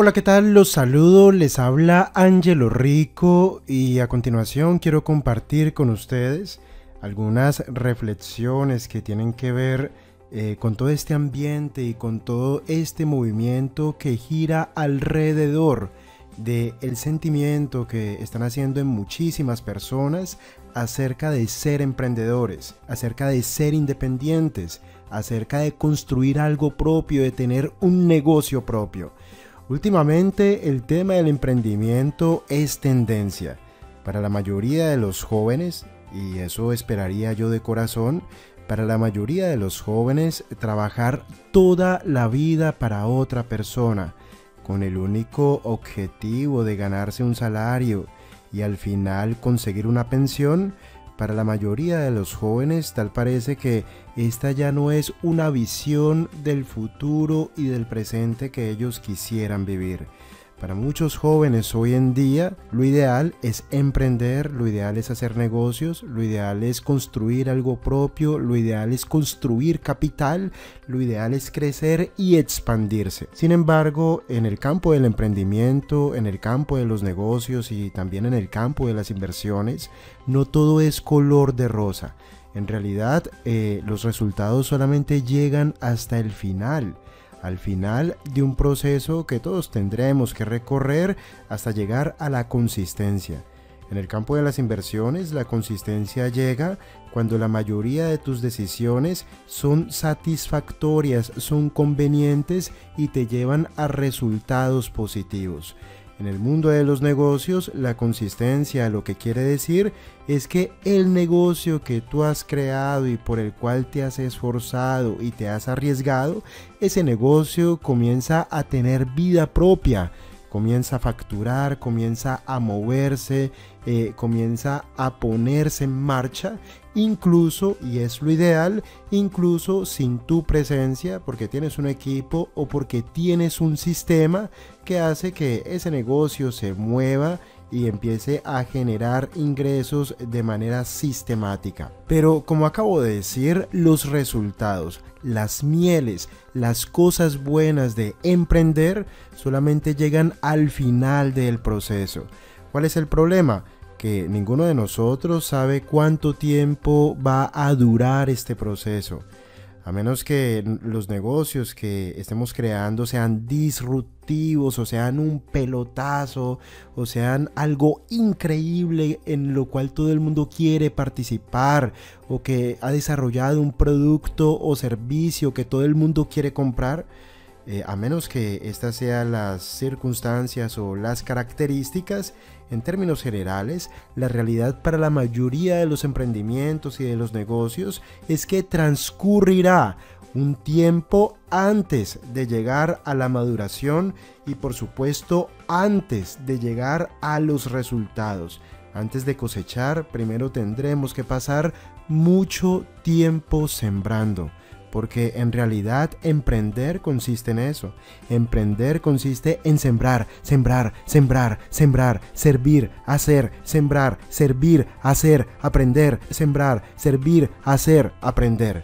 Hola, ¿qué tal? Los saludo, les habla Anyelo Rico y a continuación quiero compartir con ustedes algunas reflexiones que tienen que ver con todo este ambiente y con todo este movimiento que gira alrededor del sentimiento que están haciendo en muchísimas personas acerca de ser emprendedores, acerca de ser independientes, acerca de construir algo propio, de tener un negocio propio. Últimamente el tema del emprendimiento es tendencia para la mayoría de los jóvenes, y eso esperaría yo de corazón, para la mayoría de los jóvenes trabajar toda la vida para otra persona, con el único objetivo de ganarse un salario y al final conseguir una pensión. Para la mayoría de los jóvenes tal parece que esta ya no es una visión del futuro y del presente que ellos quisieran vivir. Para muchos jóvenes hoy en día lo ideal es emprender, lo ideal es hacer negocios, lo ideal es construir algo propio, lo ideal es construir capital, lo ideal es crecer y expandirse. Sin embargo, en el campo del emprendimiento, en el campo de los negocios y también en el campo de las inversiones, no todo es color de rosa. En realidad, los resultados solamente llegan hasta el final. Al final de un proceso que todos tendremos que recorrer hasta llegar a la consistencia. En el campo de las inversiones, la consistencia llega cuando la mayoría de tus decisiones son satisfactorias, son convenientes y te llevan a resultados positivos. En el mundo de los negocios, la consistencia lo que quiere decir es que el negocio que tú has creado y por el cual te has esforzado y te has arriesgado, ese negocio comienza a tener vida propia, comienza a facturar, comienza a moverse, comienza a ponerse en marcha, incluso, y es lo ideal, incluso sin tu presencia, porque tienes un equipo o porque tienes un sistema que hace que ese negocio se mueva y empiece a generar ingresos de manera sistemática. Pero como acabo de decir, los resultados, las mieles, las cosas buenas de emprender solamente llegan al final del proceso. ¿Cuál es el problema? Que ninguno de nosotros sabe cuánto tiempo va a durar este proceso. A menos que los negocios que estemos creando sean disruptivos o sean un pelotazo o sean algo increíble en lo cual todo el mundo quiere participar o que ha desarrollado un producto o servicio que todo el mundo quiere comprar, a menos que estas sean las circunstancias o las características, en términos generales, la realidad para la mayoría de los emprendimientos y de los negocios es que transcurrirá un tiempo antes de llegar a la maduración y, por supuesto, antes de llegar a los resultados. Antes de cosechar, primero tendremos que pasar mucho tiempo sembrando. Porque en realidad emprender consiste en eso. Emprender consiste en sembrar, sembrar, sembrar, sembrar, servir, hacer, sembrar, servir, hacer, aprender, sembrar, servir, hacer, aprender.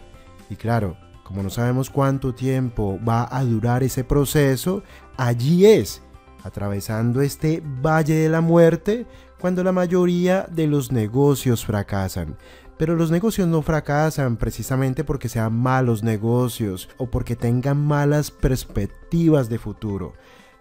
Y claro, como no sabemos cuánto tiempo va a durar ese proceso, allí es, atravesando este valle de la muerte, cuando la mayoría de los negocios fracasan. Pero los negocios no fracasan precisamente porque sean malos negocios o porque tengan malas perspectivas de futuro.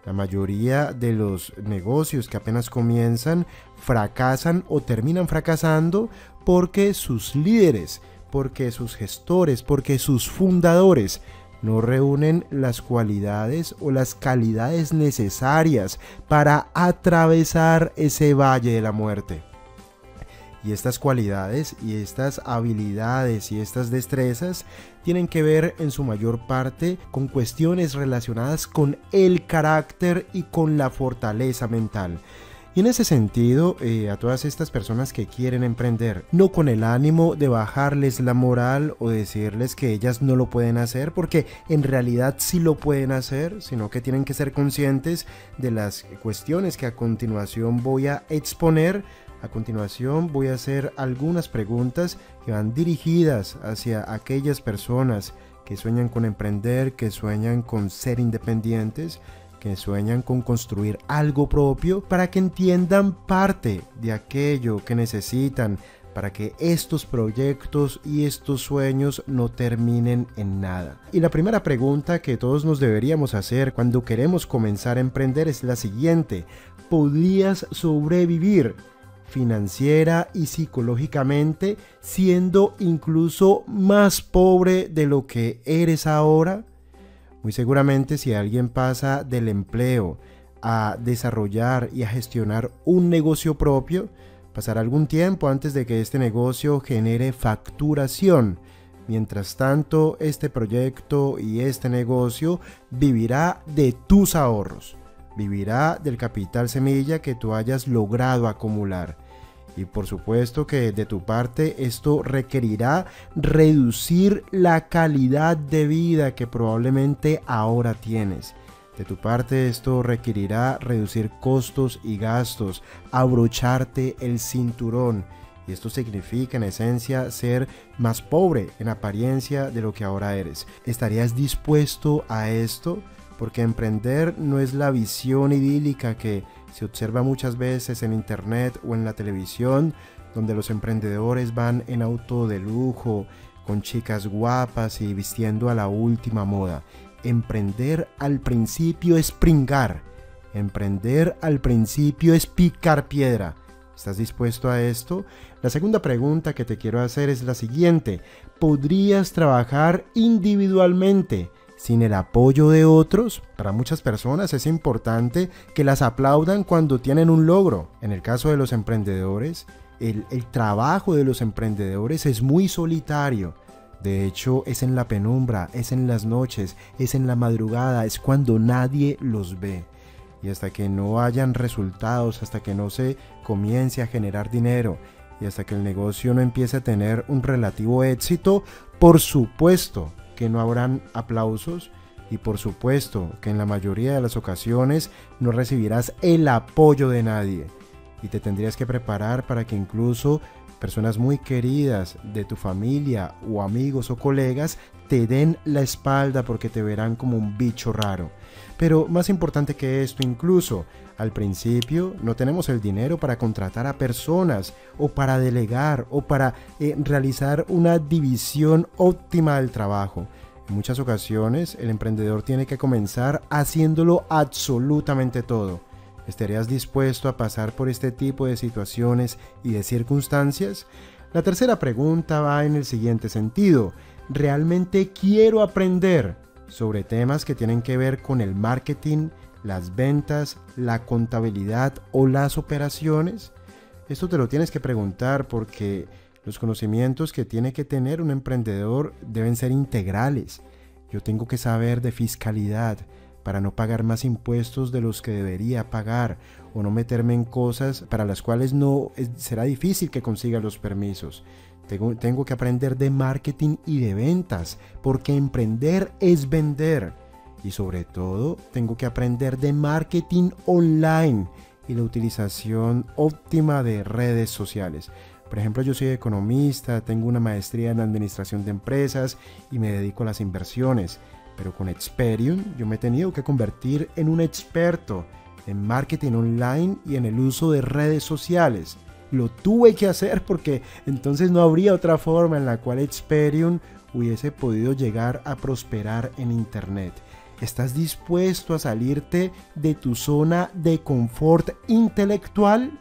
La mayoría de los negocios que apenas comienzan fracasan o terminan fracasando porque sus líderes, porque sus gestores, porque sus fundadores no reúnen las cualidades o las calidades necesarias para atravesar ese valle de la muerte. Y estas cualidades y estas habilidades y estas destrezas tienen que ver en su mayor parte con cuestiones relacionadas con el carácter y con la fortaleza mental. Y en ese sentido, a todas estas personas que quieren emprender, no con el ánimo de bajarles la moral o decirles que ellas no lo pueden hacer, porque en realidad sí lo pueden hacer, sino que tienen que ser conscientes de las cuestiones que a continuación voy a exponer. A continuación voy a hacer algunas preguntas que van dirigidas hacia aquellas personas que sueñan con emprender, que sueñan con ser independientes, que sueñan con construir algo propio para que entiendan parte de aquello que necesitan para que estos proyectos y estos sueños no terminen en nada. Y la primera pregunta que todos nos deberíamos hacer cuando queremos comenzar a emprender es la siguiente: ¿podrías sobrevivir financiera y psicológicamente siendo incluso más pobre de lo que eres ahora? Muy seguramente, si alguien pasa del empleo a desarrollar y a gestionar un negocio propio, pasará algún tiempo antes de que este negocio genere facturación. Mientras tanto, este proyecto y este negocio vivirá de tus ahorros, vivirá del capital semilla que tú hayas logrado acumular. Y por supuesto que de tu parte esto requerirá reducir la calidad de vida que probablemente ahora tienes. De tu parte esto requerirá reducir costos y gastos, abrocharte el cinturón. Y esto significa, en esencia, ser más pobre en apariencia de lo que ahora eres. ¿Estarías dispuesto a esto? Porque emprender no es la visión idílica que se observa muchas veces en internet o en la televisión, donde los emprendedores van en auto de lujo, con chicas guapas y vistiendo a la última moda. Emprender al principio es pringar. Emprender al principio es picar piedra. ¿Estás dispuesto a esto? La segunda pregunta que te quiero hacer es la siguiente: ¿podrías trabajar individualmente sin el apoyo de otros? Para muchas personas es importante que las aplaudan cuando tienen un logro. En el caso de los emprendedores, el trabajo de los emprendedores es muy solitario. De hecho, es en la penumbra, es en las noches, es en la madrugada, es cuando nadie los ve. Y hasta que no hayan resultados, hasta que no se comience a generar dinero y hasta que el negocio no empiece a tener un relativo éxito, por supuesto que no habrán aplausos y por supuesto que en la mayoría de las ocasiones no recibirás el apoyo de nadie, y te tendrías que preparar para que incluso personas muy queridas de tu familia o amigos o colegas te den la espalda porque te verán como un bicho raro. Pero más importante que esto, incluso al principio no tenemos el dinero para contratar a personas o para delegar o para realizar una división óptima del trabajo. En muchas ocasiones el emprendedor tiene que comenzar haciéndolo absolutamente todo. ¿Estarías dispuesto a pasar por este tipo de situaciones y de circunstancias? La tercera pregunta va en el siguiente sentido: ¿realmente quiero aprender sobre temas que tienen que ver con el marketing, las ventas, la contabilidad o las operaciones? Esto te lo tienes que preguntar porque los conocimientos que tiene que tener un emprendedor deben ser integrales. Yo tengo que saber de fiscalidad para no pagar más impuestos de los que debería pagar, o no meterme en cosas para las cuales será difícil que consiga los permisos. Tengo que aprender de marketing y de ventas, porque emprender es vender. Y sobre todo, tengo que aprender de marketing online y la utilización óptima de redes sociales. Por ejemplo, yo soy economista, tengo una maestría en administración de empresas y me dedico a las inversiones. Pero con Experium yo me he tenido que convertir en un experto en marketing online y en el uso de redes sociales. Lo tuve que hacer porque entonces no habría otra forma en la cual Experium hubiese podido llegar a prosperar en internet. ¿Estás dispuesto a salirte de tu zona de confort intelectual?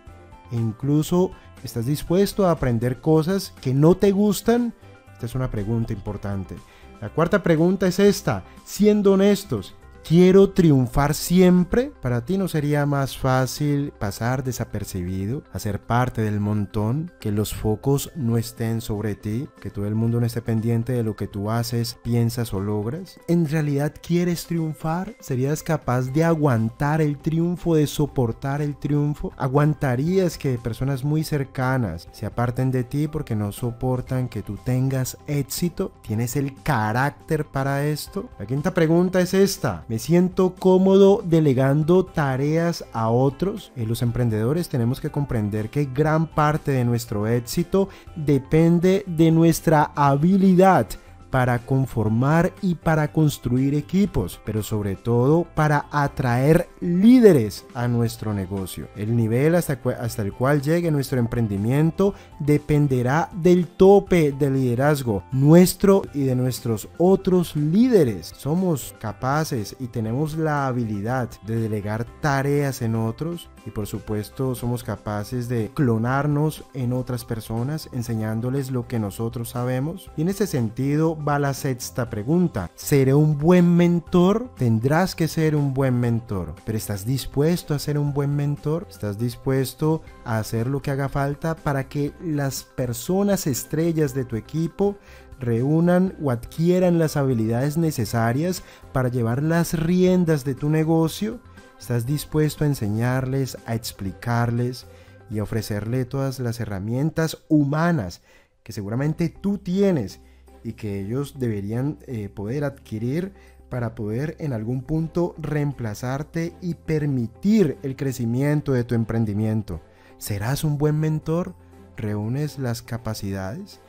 E incluso, ¿estás dispuesto a aprender cosas que no te gustan? Esta es una pregunta importante. La cuarta pregunta es esta: siendo honestos, ¿quiero triunfar siempre? ¿Para ti no sería más fácil pasar desapercibido, hacer parte del montón, que los focos no estén sobre ti, que todo el mundo no esté pendiente de lo que tú haces, piensas o logras? ¿En realidad quieres triunfar? ¿Serías capaz de aguantar el triunfo, de soportar el triunfo? ¿Aguantarías que personas muy cercanas se aparten de ti porque no soportan que tú tengas éxito? ¿Tienes el carácter para esto? La quinta pregunta es esta: ¿me siento cómodo delegando tareas a otros? Los emprendedores tenemos que comprender que gran parte de nuestro éxito depende de nuestra habilidad para conformar y para construir equipos, pero sobre todo para atraer líderes a nuestro negocio. El nivel hasta el cual llegue nuestro emprendimiento dependerá del tope de liderazgo nuestro y de nuestros otros líderes. Somos capaces y tenemos la habilidad de delegar tareas en otros y por supuesto somos capaces de clonarnos en otras personas enseñándoles lo que nosotros sabemos. Y en este sentido va la sexta pregunta. ¿Seré un buen mentor? Tendrás que ser un buen mentor, pero ¿estás dispuesto a ser un buen mentor? ¿Estás dispuesto a hacer lo que haga falta para que las personas estrellas de tu equipo reúnan o adquieran las habilidades necesarias para llevar las riendas de tu negocio? ¿Estás dispuesto a enseñarles, a explicarles y a ofrecerle todas las herramientas humanas que seguramente tú tienes y que ellos deberían poder adquirir para poder en algún punto reemplazarte y permitir el crecimiento de tu emprendimiento? ¿Serás un buen mentor? ¿Reúnes las capacidades?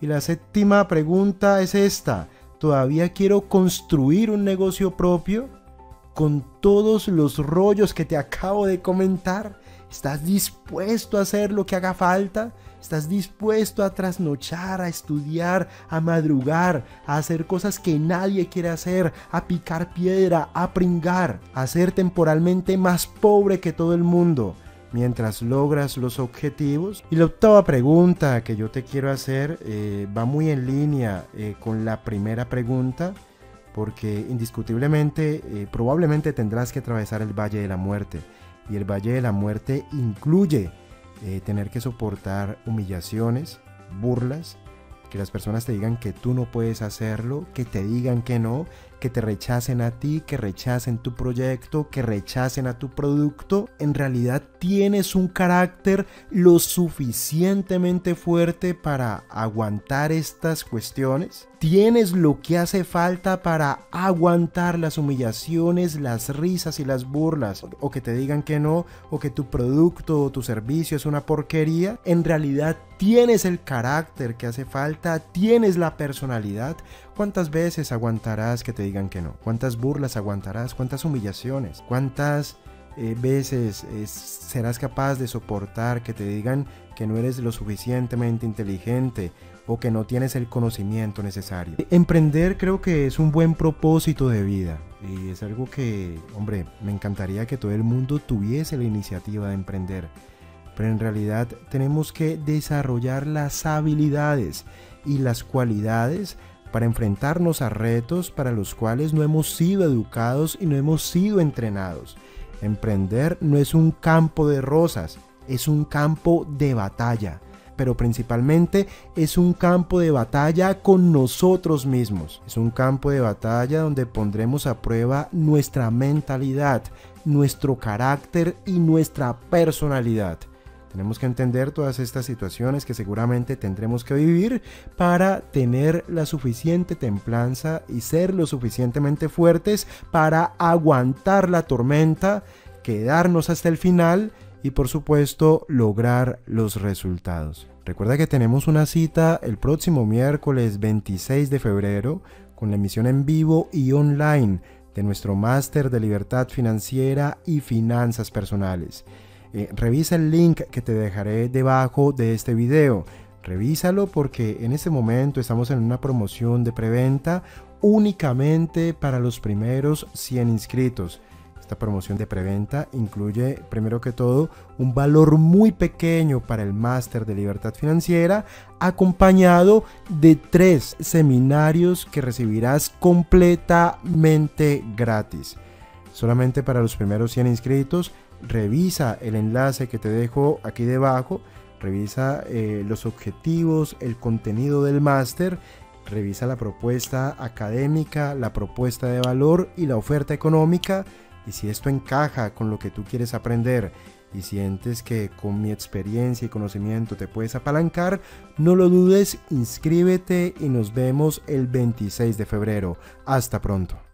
Y la séptima pregunta es esta. ¿Todavía quiero construir un negocio propio? Con todos los rollos que te acabo de comentar, ¿estás dispuesto a hacer lo que haga falta? ¿Estás dispuesto a trasnochar, a estudiar, a madrugar, a hacer cosas que nadie quiere hacer, a picar piedra, a pringar, a ser temporalmente más pobre que todo el mundo mientras logras los objetivos? Y la octava pregunta que yo te quiero hacer va muy en línea con la primera pregunta, porque indiscutiblemente probablemente tendrás que atravesar el Valle de la Muerte, y el Valle de la Muerte incluye tener que soportar humillaciones, burlas, que las personas te digan que tú no puedes hacerlo, que te digan que no, que te rechacen a ti, que rechacen tu proyecto, que rechacen a tu producto. En realidad tienes un carácter lo suficientemente fuerte para aguantar estas cuestiones. Tienes lo que hace falta para aguantar las humillaciones, las risas y las burlas, o que te digan que no, o que tu producto o tu servicio es una porquería. En realidad tienes el carácter que hace falta, tienes la personalidad. ¿Cuántas veces aguantarás que te digan que no? ¿Cuántas burlas aguantarás? ¿Cuántas humillaciones? ¿Cuántas veces serás capaz de soportar que te digan que no eres lo suficientemente inteligente o que no tienes el conocimiento necesario? Emprender creo que es un buen propósito de vida y es algo que, hombre, me encantaría que todo el mundo tuviese la iniciativa de emprender. Pero en realidad tenemos que desarrollar las habilidades y las cualidades para enfrentarnos a retos para los cuales no hemos sido educados y no hemos sido entrenados. Emprender no es un campo de rosas, es un campo de batalla, pero principalmente es un campo de batalla con nosotros mismos. Es un campo de batalla donde pondremos a prueba nuestra mentalidad, nuestro carácter y nuestra personalidad. Tenemos que entender todas estas situaciones que seguramente tendremos que vivir para tener la suficiente templanza y ser lo suficientemente fuertes para aguantar la tormenta, quedarnos hasta el final y por supuesto lograr los resultados. Recuerda que tenemos una cita el próximo miércoles 26 de febrero con la emisión en vivo y online de nuestro Máster de Libertad Financiera y Finanzas Personales. Revisa el link que te dejaré debajo de este video. Revísalo porque en este momento estamos en una promoción de preventa únicamente para los primeros 100 inscritos. Esta promoción de preventa incluye, primero que todo, un valor muy pequeño para el Máster de Libertad Financiera, acompañado de 3 seminarios que recibirás completamente gratis. Solamente para los primeros 100 inscritos. Revisa el enlace que te dejo aquí debajo, revisa los objetivos, el contenido del máster, revisa la propuesta académica, la propuesta de valor y la oferta económica. Y si esto encaja con lo que tú quieres aprender y sientes que con mi experiencia y conocimiento te puedes apalancar, no lo dudes, inscríbete y nos vemos el 26 de febrero. Hasta pronto.